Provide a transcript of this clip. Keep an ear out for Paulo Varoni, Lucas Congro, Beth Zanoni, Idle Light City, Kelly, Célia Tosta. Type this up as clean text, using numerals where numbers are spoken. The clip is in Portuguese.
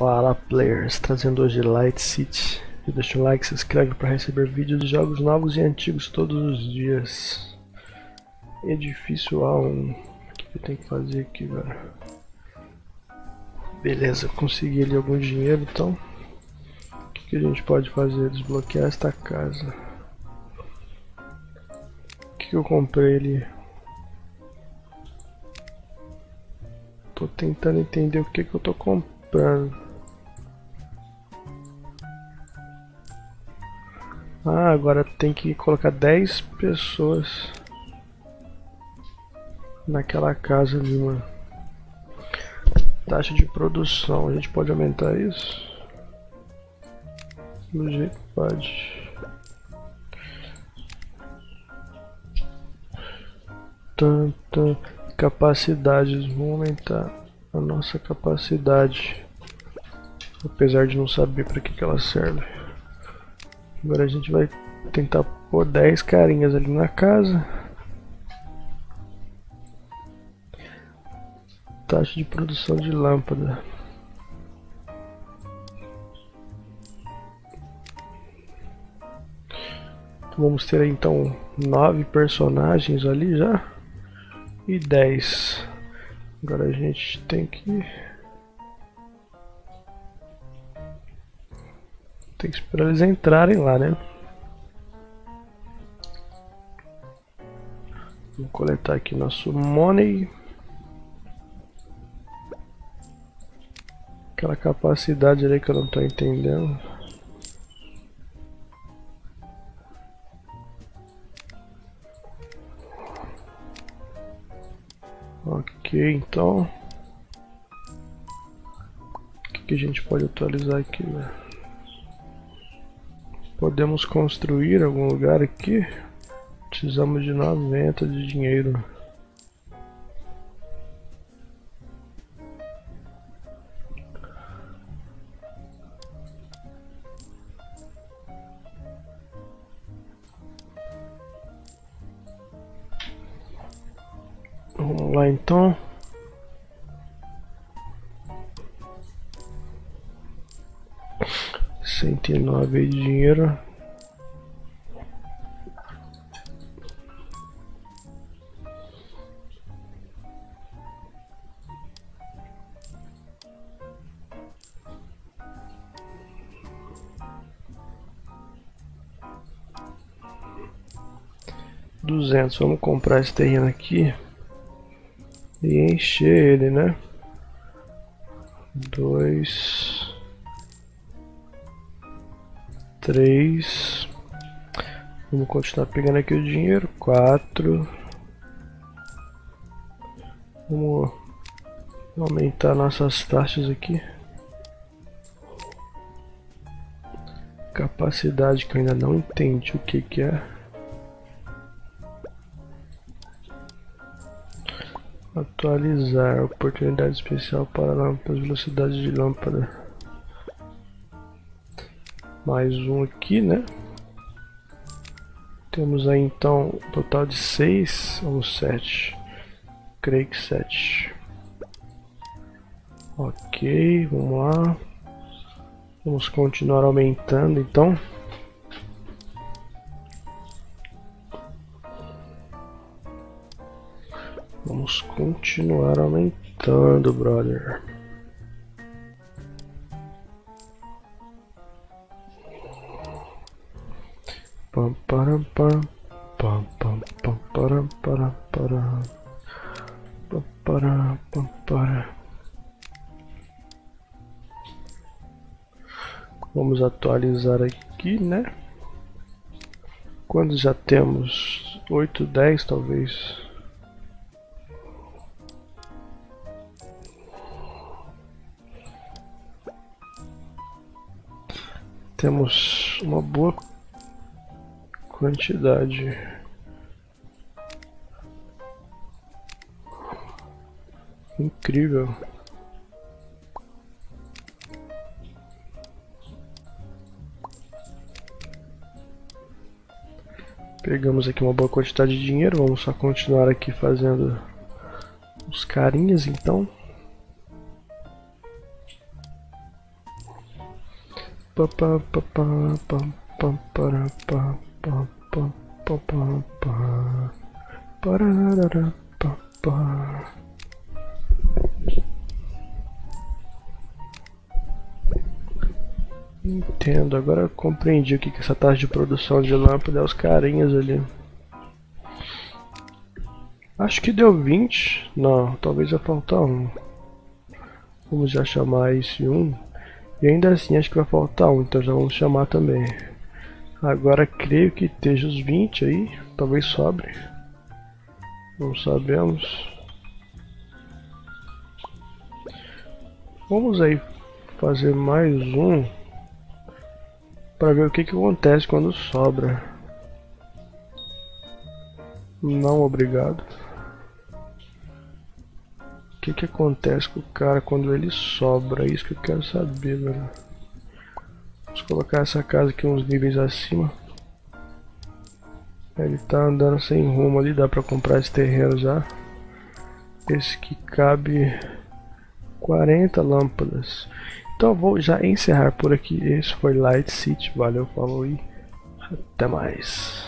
Fala, players, trazendo hoje Light City. Deixa o like, se inscreve para receber vídeos de jogos novos e antigos todos os dias. É difícil A1. O que eu tenho que fazer aqui, velho? Beleza, consegui ali algum dinheiro, então. O que a gente pode fazer? Desbloquear esta casa. O que eu comprei ali? Tô tentando entender o que eu tô comprando. Ah, agora tem que colocar 10 pessoas naquela casa ali, mano. Taxa de produção, a gente pode aumentar isso? Do jeito que pode. Tanta capacidades, vamos aumentar a nossa capacidade, apesar de não saber para que ela serve. Agora a gente vai tentar pôr 10 carinhas ali na casa. Taxa de produção de lâmpada. Vamos ter aí, então 9 personagens ali já e 10. Agora a gente tem que esperar eles entrarem lá, né? Vou coletar aqui nosso money. Aquela capacidade ali que eu não tô entendendo. Ok, então. O que a gente pode atualizar aqui, né? Podemos construir algum lugar aqui. Precisamos de 90 de dinheiro. Vamos lá então. Tem 9 de dinheiro. Vamos comprar esse terreno aqui e encher ele, né? 2, 3, vamos continuar pegando aqui o dinheiro. 4, vamos aumentar nossas taxas aqui. Capacidade que eu ainda não entendi o que que é. Atualizar oportunidade especial para lâmpadas, velocidade de lâmpada. Mais um aqui, né? Temos aí então um total de 6 ou 7. Creio que 7. Ok, vamos lá. Vamos continuar aumentando então. Vamos continuar aumentando, brother. Pam pam pam pam pam pam pam pam pam pam pam pam. Vamos atualizar aqui, né? Quando já temos 8, 10 talvez. Temos uma boa quantidade. Incrível. Pegamos aqui uma boa quantidade de dinheiro. Vamos só continuar aqui fazendo os carinhas então. Entendo, agora eu compreendi o que essa taxa de produção de lâmpada é os carinhas ali. Acho que deu 20. Não, talvez vai faltar um. Vamos já chamar esse um. E ainda assim acho que vai faltar um, então já vamos chamar também. Agora creio que esteja os 20 aí. Talvez sobre. Não sabemos. Vamos aí fazer mais um. Para ver o que acontece quando sobra. Não, obrigado. O que acontece com o cara quando ele sobra? Isso que eu quero saber, velho. Vamos colocar essa casa aqui uns níveis acima. Ele tá andando sem rumo ali, dá pra comprar esse terreno já. Esse que cabe 40 lâmpadas. Então vou já encerrar por aqui. Esse foi Light City. Valeu, falou e até mais.